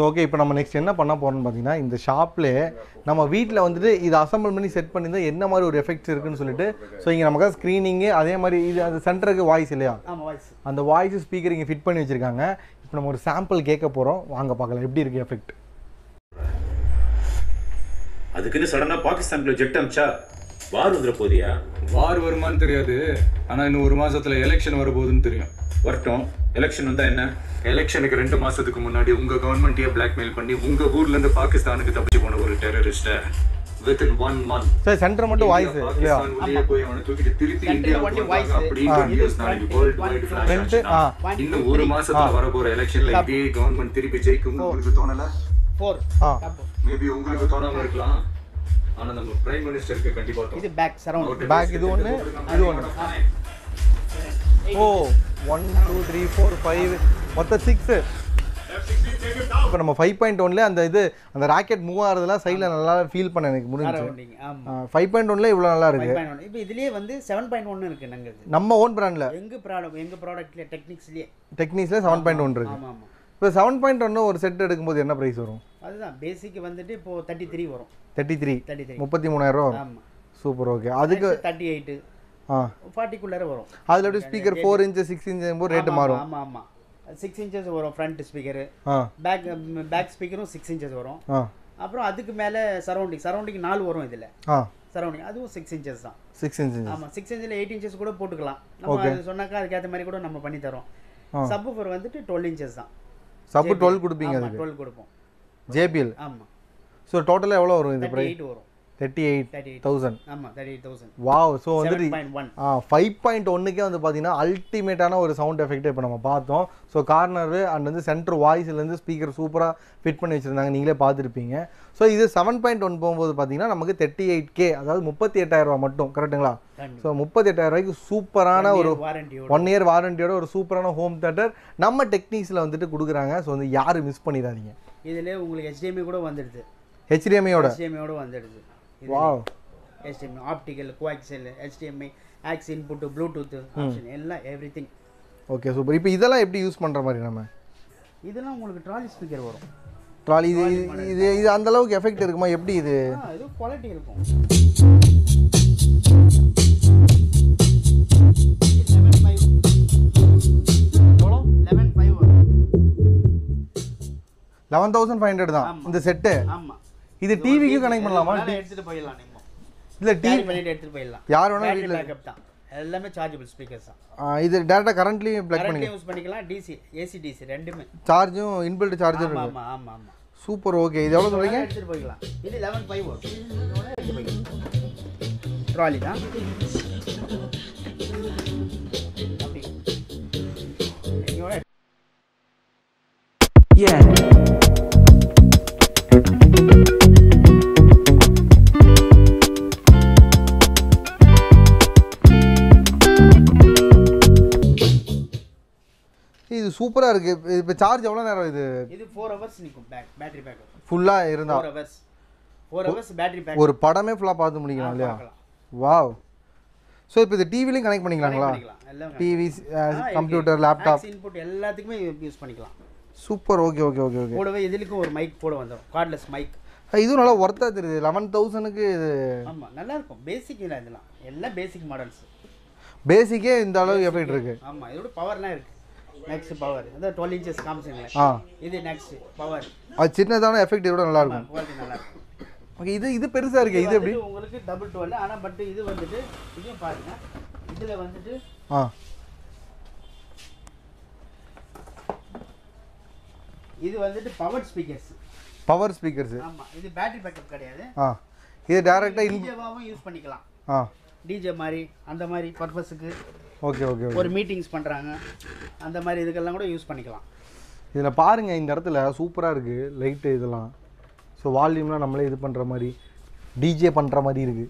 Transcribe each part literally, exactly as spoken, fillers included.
So okay, இப்போ நம்ம next என்ன பண்ண போறோம்னு பாத்தீங்கன்னா இந்த ஷாப்ல நம்ம வீட்ல வந்துட்டு இது அசெம்பிள் பண்ணி செட் பண்ணிருந்தா என்ன மாதிரி ஒரு எஃபெக்ட்ஸ் இருக்குன்னு சொல்லிட்டு சோ இங்க நமக்கு ஸ்கிரீனிங் அதே மாதிரி இது அந்த சென்டருக்கு வாய்ஸ் இல்லையா ஆமா வாய்ஸ் அந்த வாய்ஸ் ஸ்பீக்கர் இங்க ஃபிட் பண்ணி வச்சிருக்காங்க இப்போ நம்ம ஒரு சாம்பிள் கேட்க போறோம் வாங்க பார்க்கலாம் எப்படி இருக்கு எஃபெக்ட் அதுக்குன்னு சடனா பாகிஸ்தான்ல ஜெட் அம்ச்சா வார் வந்தற போதியா வார் வருமான்னு தெரியாது ஆனா இன்னும் ஒரு மாசத்துல எலெக்ஷன் வர போகுதுன்னு தெரியும் வரட்டும் எலெக்ஷன் வந்தா என்ன எலெக்ஷனுக்கு ரெண்டு மாசத்துக்கு முன்னாடி உங்க கவர்மெண்ட்யே பிளாக்மெயில் பண்ணி உங்க ஊர்ல இருந்து பாகிஸ்தானுக்கு தப்பிச்சு போன ஒரு terrorist within one month சரி சென்டர் மட்டும் வாய்ஸ் இல்லையா பாகிஸ்தானுக்குள்ள போய் அவனை தூக்கிட்டு திருப்பி இந்தியா வந்து வாய்ஸ் அப்படியே நாளைக்கு வேர்ல்ட் வைட் ஃபிளாஷ் இன்னும் ஒரு மாசத்துல வர போற எலெக்ஷன்ல இதே கவர்மெண்ட் திருப்பி ஜெயிக்கும்னு உங்களுக்கு தோணல four மேபி உங்களுக்கு தோணாம இருக்கலாம் ஆனா நம்ம பிரைம் मिनिस्टருக்கு கண்டிப்பா தோணும் இது பேக் சரவுண்ட் பேக் இது ஒன்னு இது ஒன்னு ஓ one two three four five மொத்தம் six இப்போ நம்ம five point one ல அந்த இது அந்த ராக்கெட் மூவ் ஆறதுல சைடுல நல்லா ஃபீல் பண்ண எனக்கு முடிஞ்சது ஆமா five point one ல இவ்வளவு நல்லா இருக்கு five point one இப்போ இதுலயே வந்து seven point one இருக்கு நமக்கு நம்ம ஓன் பிராண்ட்ல எங்க ப்ராடக்ட் எங்க ப்ராடக்ட்ல டெக்னிக்ஸ்லயே டெக்னிக்ஸ்ல seven point one இருக்கு ஆமா ஆமா இப்போ seven point one ஒரு செட் எடுக்கும்போது என்ன பிரைஸ் வரும் அதுதான் பேசிக் வந்துட்டு இப்போ thirty-three வரும் thirty-three முப்பத்தி மூணாயிரம் வரும் ஆமா சூப்பர் ஓகே அதுக்கு thirty-eight forty-குள்ளற வரும் அதுல அப்படியே speaker four inch six inch போற ரேட் மாறும் ஆமா ஆமா six inches வரும் ஃப்ரண்ட் ஸ்பீக்கர் பேக் பேக் ஸ்பீக்கரும் six inches வரும் அப்புறம் அதுக்கு மேல சரவுண்டிங் சரவுண்டிங் நாலு வரும் இதுல சரவுண்டிங் அதுவும் six inches தான் six inches ஆமா six inchல eight inches கூட போட்டுக்கலாம் நம்ம சொன்னக்க அதுக்கு ஏத்த மாதிரி கூட நம்ம பண்ணி தரோம் சப்வூஃபர் வந்துட்டு twelve inches தான் சப் twelve கொடுப்பீங்க அதுக்கு twelve கொடுப்போம் J B L ஆமா சோ டோட்டலா எவ்வளவு வரும் இந்த பிரைஸ் thirty-eight வரும் thirty-eight thousand ஆமா thirty-eight thousand வாவ் சோ வந்து five point one கே வந்து பாத்தீங்கன்னா அல்டிமேட்டான ஒரு சவுண்ட் எஃபெக்ட் இப்ப நம்ம பார்த்தோம் சோ கார்னர் அண்ட் வந்து சென்டர் வாய்ஸ்ல இருந்து ஸ்பீக்கர் சூப்பரா ஃபிட் பண்ணி வச்சிருந்தாங்க நீங்களே பாத்துட்டீங்க சோ இது seven point one போகும்போது பாத்தீங்கன்னா நமக்கு thirty-eight K அதாவது thirty-eight thousand மட்டும் கரெக்ட்டுங்களா சோ thirty-eight thousand ரூபாய்க்கு சூப்பரான ஒரு one year வாரண்டியோட ஒரு சூப்பரான ஹோம் தியேட்டர் நம்ம டெக்னிக்ஸ்ல வந்துட்டு குடுக்குறாங்க சோ வந்து யாரும் மிஸ் பண்ணிராதீங்க இதுல உங்களுக்கு H D M I கூட வந்துருது H D M I ஓட H D M I ஓட வந்துருது Wow. H D M I, optical, coaxial, H D M I, A U X input, Bluetooth, option, எல்லா everything. Okay, super. இப்போ இதெல்லாம் எப்படி use பண்ற மாதிரி நாம? இதெல்லாம் உங்களுக்கு ட்ராலி ஸ்பீக்கர் வரும். ட்ராலி இது இது அந்த அளவுக்கு எஃபெக்ட் இருக்குமா எப்படி இது? ஆ, இது குவாலிட்டி இருக்கும். eleven thousand five hundred தான் இந்த செட். ஆமா. இது டிவிக்கு கனெக்ட் பண்ணலாமா எடுத்துட்டு போயிடலாம் நீங்க இல்ல டிவி பண்ணிட்டு எடுத்துட்டு போயிடலாம் யார் வேணா வீட்ல பேக்கப் தான் எல்லாமே சார்ஜபிள் ஸ்பீக்கர்ஸ் தான் இது டைரக்டா கரண்ட்லி ப்ளக் பண்ணிக்கலாம் யூஸ் பண்ணிக்கலாம் டிசி ஏசி டிசி ரெண்டுமே சார்ஜும் இன்பில்ட் சார்ஜர் இருக்கு ஆமா ஆமா ஆமா சூப்பர் ஓகே இது எவ்வளவு சொல்றீங்க எடுத்துட்டு போயிடலாம் இது eleven point five வாட் எடுத்துட்டு போயிடலாம் ட்ராலி தான் அப்படி யா சூப்பரா இருக்கு இப்போ சார்ஜ் எவ்வளவு நேரம் இது இது four hours நிக்கும் பேக் பேட்டரி பேக் ஃபுல்லா இருந்தா four hours பேட்டரி பேக் ஒரு படமே ஃபுல்லா பார்த்து முடிக்கலாம் இல்லையா வாவ் சோ இப்போ இது டிவிலயும் கனெக்ட் பண்ணிக்கலாம்ங்களா டிவி கம்ப்யூட்டர் லேப்டாப் இன்புட் எல்லாத்துக்குமே யூஸ் பண்ணிக்கலாம் super okay okay okay okay கூடவே இதுலக்கு ஒரு மைக் போட வந்தோம் கார்ட்லெஸ் மைக் இது நல்லா வர்த்தா தெரியுது eleven thousand க்கு இது ஆமா நல்லா இருக்கும் பேசிக் இல்ல இதெல்லாம் எல்லா பேசிக் மாடல்ஸ் பேசிக்கே இந்த அளவு எஃபெக்ட் இருக்கு ஆமா இதோட பவர்லாம் இருக்கு next power அந்த twelve inches காம்சங்களே ஆ இது next power அது சின்னதான எஃபெக்ட் இதோட நல்லா இருக்கும் குவாலிட்டி நல்லா இருக்கும் ஓகே இது இது பெருசா இருக்கு இது எப்படி உங்களுக்கு டபுள் twelve ஆனா பட் இது வந்துட்டு இது பாருங்க இதுல வந்துட்டு ஆ இது வந்துட்டு பவர் ஸ்பீக்கர்ஸ் பவர் ஸ்பீக்கர்ஸ் ஆமா இது பேட்டரி பேக்கப் கிடையாது ஆ இது டைரக்டா இன்ஜெவாவும் யூஸ் பண்ணிக்கலாம் ஆ டிஜே மாதிரி அந்த மாதிரி பர்பஸ்க்கு ஓகே ஓகே ஒரு மீட்டிங்ஸ் பண்றாங்க அந்த மாதிரி இதெல்லாம் கூட யூஸ் பண்ணிக்கலாம் இதல பாருங்க இந்த இடத்துல சூப்பரா இருக்கு லைட் இதெல்லாம் சோ வால்யூம்லாம் நம்மளே இது பண்ற மாதிரி டிஜே பண்ற மாதிரி இருக்கு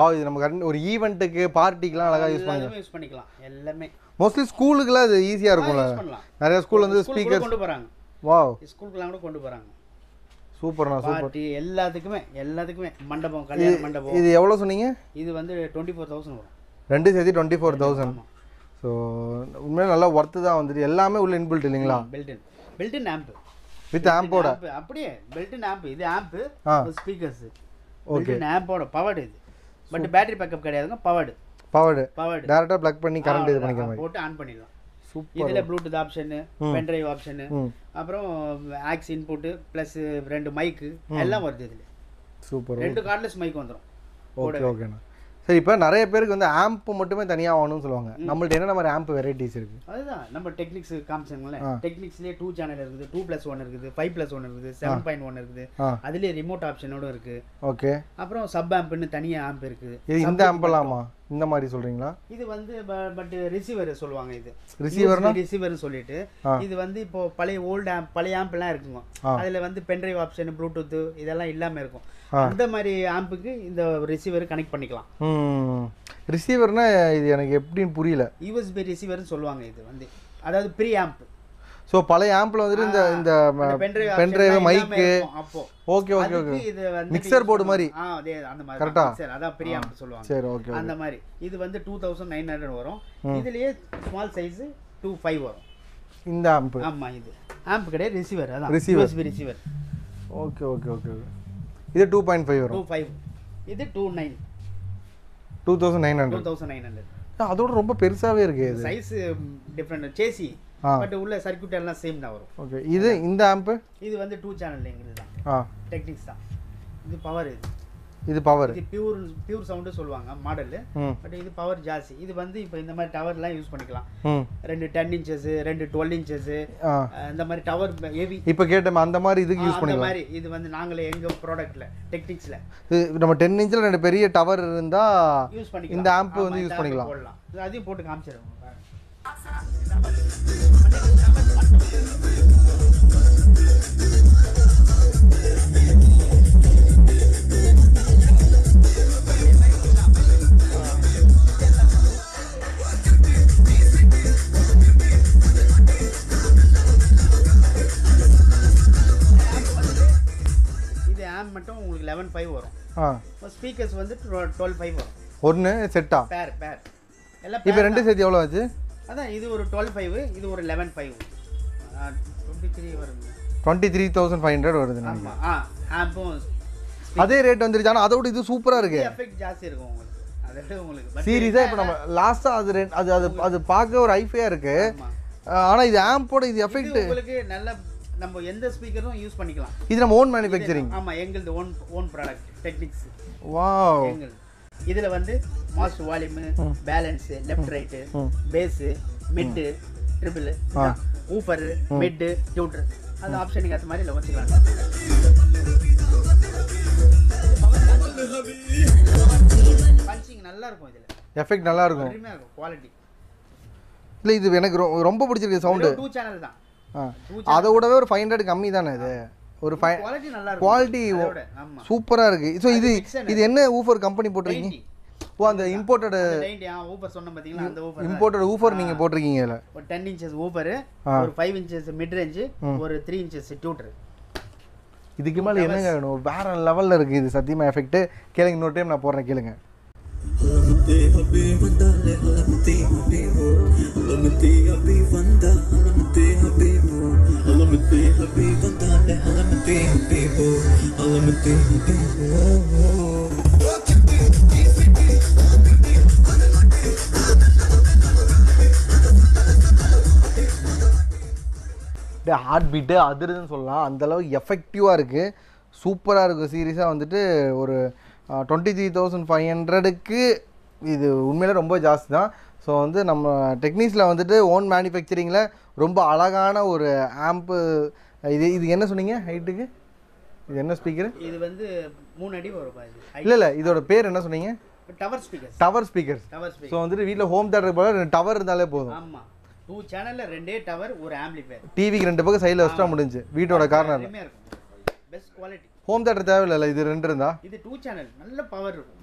Wow, we ஒரு ஈவென்ட்க்கு பார்ட்டிக்குலாம் அழகா யூஸ் பண்ணிக்கலாம் யூஸ் பண்ணிக்கலாம் எல்லாமே मोस्टली ஸ்கூலுக்குலாம் இது ஈஸியா இருக்கும்ல நிறைய ஸ்கூல்ல வந்து ஸ்பீக்கர்ஸ் கொண்டு போறாங்க வாவ் ஸ்கூலுக்குலாம் கூட கொண்டு போறாங்க சூப்பர்னா சூப்பர் பார்ட்டி எல்லாத்துக்குமே எல்லாத்துக்குமே மண்டபம் கல்யாண மண்டபம் இது எவ்வளவு சொன்னீங்க இது வந்து இருபத்தி நான்காயிரம் வரும் ரெண்டு சேர்த்து இருபத்தி நான்காயிரம் சோ உண்மையிலேயே நல்ல worth தான் வந்துது எல்லாமே உள்ள இன்பில்ட் இல்லீங்களா built in built in amp with amp ஓட அப்படியே built in amp இது amp ஸ்பீக்கர்ஸ் ஓகே amp ஓட பவர்ட் இது But battery backup கிடையாதுங்க powered powered powered directly plug பண்ணி current இது பண்ணிக்கிற மாதிரி போட்டு ஆன் பண்ணிடலாம் சூப்பர் இதுல bluetooth option pen drive option அப்புறம் aux input plus ரெண்டு mic எல்லாம் வருது இதுல சூப்பர் ரெண்டு cordless mic வந்துரும் ஓகே ஓகேனா சரி இப்போ நிறைய பேருக்கு வந்து amp மட்டுமே தனியா வாங்கணும்னு சொல்வாங்க நம்மள்ட்ட என்ன மாதிரி amp varieties இருக்கு அதுதான் நம்ம techniques காம்சங்களே techniquesலயே two channel இருக்குது two plus one இருக்குது five plus one இருக்குது seven point one இருக்குது அதுலயே remote option ஓட இருக்கு ஓகே அப்புறம் sub amp ன்னு தனியா amp இருக்கு இது இந்த amp லாமா இந்த மாதிரி சொல்றீங்களா இது வந்து பட் ரிசீவர் சொல்வாங்க இது ரிசீவர்னா ரிசீவர்னு சொல்லிட்டு இது வந்து இப்போ பழைய ஓல்ட் amp பழைய amp எல்லாம் இருக்குங்க அதுல வந்து pen drive option bluetooth இதெல்லாம் இல்லாம இருக்கும் அந்த மாதிரி ஆம்புக்கு இந்த ரிசீவர் கனெக்ட் பண்ணிக்கலாம் ம் ரிசீவர்னா இது எனக்கு எப்படின்னு புரியல யூஎஸ்பி ரிசீவர்னு சொல்வாங்க இது வந்து அதாவது ப்ரீ ஆம்ப் சோ பழைய ஆம்ப்ல வந்து இந்த இந்த pen drive mic okay okay okay இது வந்து மிக்ஸர் போர்டு மாதிரி ஆ அதே அந்த மாதிரி மிக்ஸர் அதான் ப்ரீ ஆம்ப் சொல்வாங்க சரி ஓகே அந்த மாதிரி இது வந்து இருபத்தி ஒன்பது நூறு வரும் இதுலயே ஸ்மால் சைஸ் இருபத்தி ஐந்து வரும் இந்த ஆம்ப் ஆமா இது ஆம்ப் கடை ரிசீவர் அதான் USB receiver okay okay okay இது two point five வரும் இருபத்தி ஐந்து இது இருபத்தி ஒன்பது இருபத்தி ஒன்பது நூறு இருபத்தி ஒன்பது நூறு அதோட ரொம்ப பெருசாவே இருக்கு இது சைஸ் டிஃபரண்ட் சேசி பட் உள்ள சர்க்யூட் எல்லாம் சேம் தான் வரும் ஓகே இது இந்த ஆம்ப் இது வந்து two சேனல் லேங்கிறது தான் ஆ டெக்னிக்ஸ் தான் இது பவர் இது இது பவர் இது பியூர் பியூர் சவுண்ட் சொல்வாங்க மாடல் பட் இது பவர் ஜாஸ்தி இது வந்து இப்போ இந்த மாதிரி டவர்லாம் யூஸ் பண்ணிக்கலாம் ரெண்டு ten inches ரெண்டு twelve inches இந்த மாதிரி டவர் ஹெவி இப்போ கேட்டேன் அந்த மாதிரி இதுக்கு யூஸ் பண்ணிக்கலாம் அந்த மாதிரி இது வந்து நாங்களே எங்க ப்ராடக்ட்ல டெக்னிக்ஸ்ல நம்ம ten inches ரெண்டு பெரிய டவர் இருந்தா யூஸ் பண்ணிக்கலாம் இந்த ஆம்ப் வந்து யூஸ் பண்ணிக்கலாம் இது அதையும் போட்டு காமிச்சறோம் மட்டும் உங்களுக்கு eleven point five வரும் ஆ ஸ்பீக்கர்ஸ் வந்து twelve point five வரும் ஒண்ணு செட்டா பேர் பேர் எல்லாம் இப்போ ரெண்டு சேர்த்து எவ்வளவு ஆச்சு அதான் இது ஒரு twelve point five இது ஒரு eleven point five இருபத்தி மூன்று வரும் இருபத்தி மூன்று ஆயிரத்து ஐநூறு வருது ஆமா ஆ ஆம்போ அதே ரேட் வந்துருச்சு ஆனா அதோட இது சூப்பரா இருக்கு எஃபெக்ட் ஜாஸ்தி இருக்கும் உங்களுக்கு அதே உங்களுக்கு சீரியஸா இப்போ நம்ம லாஸ்டா அது அது அது பார்க்க ஒரு ஹைஃபையா இருக்கு ஆனா இது ஆம்போட இது எஃபெக்ட் உங்களுக்கு நல்ல நம்ம எந்த ஸ்பீக்கரும் யூஸ் பண்ணிக்கலாம் இது நம்ம ஓன் manufacturing ஆமா எங்கள்து own own product technics wow எங்கள் இதுல வந்து master volume balance left right bass mid treble woofer mid tweeter அந்த ஆப்ஷனுக்கு ஏத்த மாதிரி வச்சுக்கலாம் பஞ்சிங் நல்லா இருக்கும் இதுல எஃபெக்ட் நல்லா இருக்கும் எல்லாமே குவாலிட்டி இல்ல இது எனக்கு ரொம்ப பிடிச்சிருக்கு சவுண்ட் two சேனல் தான் அதோடவே ஒரு five hundred கம்மி தான இது ஒரு குவாலிட்டி நல்லா இருக்கு குவாலிட்டி சூப்பரா இருக்கு சோ இது இது என்ன ஊஃபர் கம்பெனி போட்டுருக்கீங்க ஓ அந்த இம்போர்ட்டட் ninety ஆ ஊஃபர் சொன்ன பாத்தீங்களா அந்த ஊஃபர் இம்போர்ட்டட் ஊஃபர் நீங்க போட்டுருக்கீங்க இல்ல ஒரு ten inches ஊஃபர் ஒரு five inches மிட் ரேஞ்ச் ஒரு three inches டியூட்டர் இதுக்கு மேல என்ன வேணும் வேற லெவல்ல இருக்கு இது சத்தியமா எஃபெக்ட் கேளுங்க இன்னொரு டைம் நான் போறேன் கேளுங்க लमते अभी वंदा लमते अभी हो लमते अभी वंदा लमते अभी हो लमते अभी वंदा लमते अभी हो लमते अभी हो டே ஹார்ட் பீட் அதிரதுன்னு சொல்லலாம் அந்த அளவு எஃபெக்டிவா இருக்கு சூப்பரா இருக்கு சீரியஸா வந்துட்டு ஒரு இருபத்தி மூன்று ஆயிரத்து ஐநூறுக்கு இது உண்மையிலே ரொம்ப ஜாஸ்தி தான் ஸோ வந்து நம்ம டெக்னிக்ஸில் வந்துட்டு ஓன் மேனுஃபேக்சரிங்கில் ரொம்ப அழகான ஒரு ஆம்ப்பு இது இது என்ன சொன்னீங்க ஹைட்டுக்கு இது என்ன ஸ்பீக்கர் இது வந்து மூணு அடி வரும் இல்லை இல்லை இதோட பேர் என்ன சொன்னீங்க tower speaker tower speaker so வந்துட்டு வீட்டில் ஹோம் தேட்டர் போல ரெண்டு டவர் இருந்தாலே போதும் ஆமாம் டூ சேனல்ல ரெண்டே டவர் ஒரு ஆம்பிளிஃபையர் டிவிக்கு ரெண்டு பக்கம் சைடில் வச்சா முடிஞ்சு வீட்டோட கார்னர்ல பெஸ்ட் குவாலிட்டி ஹோம் தேட்டர் தேவையில்ல இது ரெண்டு இருந்தா இது two சேனல் நல்ல பவர் இருக்கும்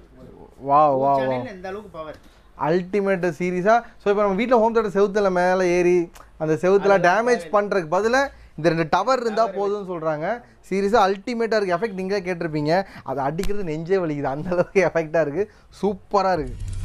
Wow, wow, wow. Power. Ultimate series. So, if we home to the south, the south damage pandra the tower is the series ultimate effect. That's the effect. Super.